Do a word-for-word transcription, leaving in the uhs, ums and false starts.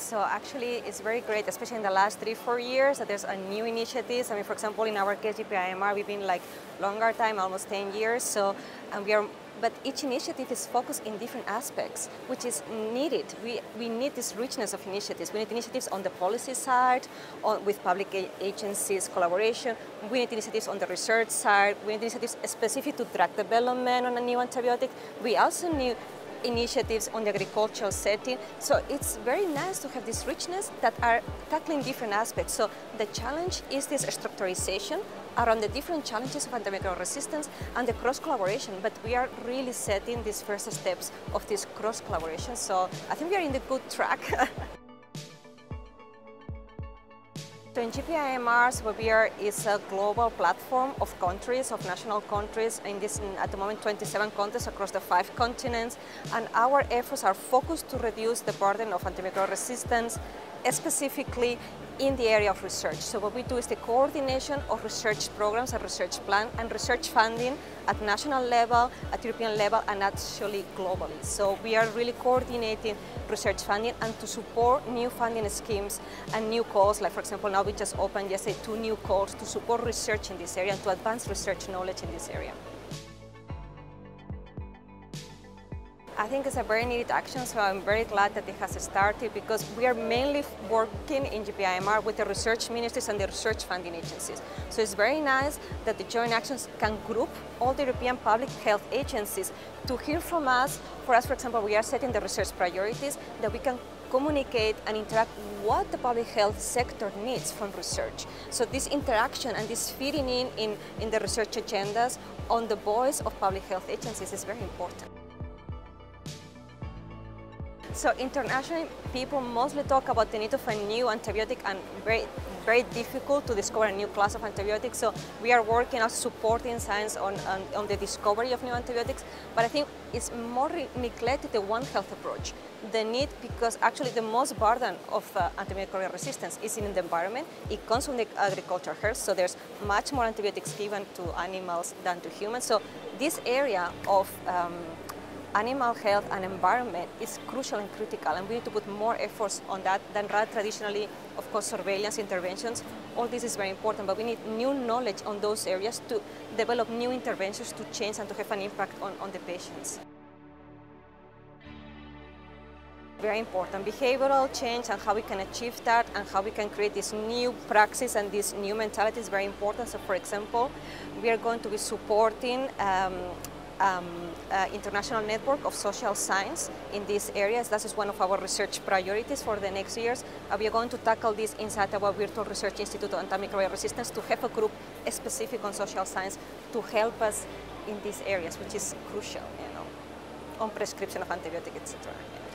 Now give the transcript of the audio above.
so actually it's very great, especially in the last three, four years, that there's a new initiatives. I mean, for example, in our K G P I M R, we've been like longer time, almost ten years. So, and we are, but each initiative is focused in different aspects, which is needed. We, we need this richness of initiatives. We need initiatives on the policy side, on, with public agencies collaboration. We need initiatives on the research side. We need initiatives specific to drug development on a new antibiotic. We also need initiatives on the agricultural setting. So it's very nice to have this richness that are tackling different aspects. So the challenge is this structurization around the different challenges of antimicrobial resistance and the cross-collaboration, but we are really setting these first steps of this cross-collaboration. So I think we are in the good track. So in J P I A M R, what we are is a global platform of countries, of national countries, in this, at the moment, twenty-seven countries across the five continents. And our efforts are focused to reduce the burden of antimicrobial resistance, specifically in the area of research. So what we do is the coordination of research programs and research plan and research funding at national level, at European level, and actually globally. So we are really coordinating research funding and to support new funding schemes and new calls. Like for example, now we just opened yesterday two new calls to support research in this area and to advance research knowledge in this area. I think it's a very needed action, so I'm very glad that it has started, because we are mainly working in J P I A M R with the research ministries and the research funding agencies. So it's very nice that the joint actions can group all the European public health agencies to hear from us. For us, for example, we are setting the research priorities that we can communicate and interact what the public health sector needs from research. So this interaction and this feeding in in, in the research agendas on the voice of public health agencies is very important. So internationally, people mostly talk about the need of a new antibiotic, and very, very difficult to discover a new class of antibiotics. So we are working on supporting science on, on, on the discovery of new antibiotics. But I think it's more neglected the One Health approach. The need, because actually the most burden of uh, antimicrobial resistance is in the environment. It comes from the agriculture herds, so there's much more antibiotics given to animals than to humans. So this area of um, animal health and environment is crucial and critical, and we need to put more efforts on that than rather traditionally, of course, surveillance interventions. All this is very important, but we need new knowledge on those areas to develop new interventions to change and to have an impact on, on the patients. Very important behavioral change, and how we can achieve that and how we can create this new praxis and this new mentality is very important. So for example, we are going to be supporting um, Um, uh, international network of social science in these areas. That is one of our research priorities for the next years. Uh, we are going to tackle this inside our Virtual Research Institute on Antimicrobial Resistance to have a group specific on social science to help us in these areas, which is crucial, you know, on prescription of antibiotics, et cetera.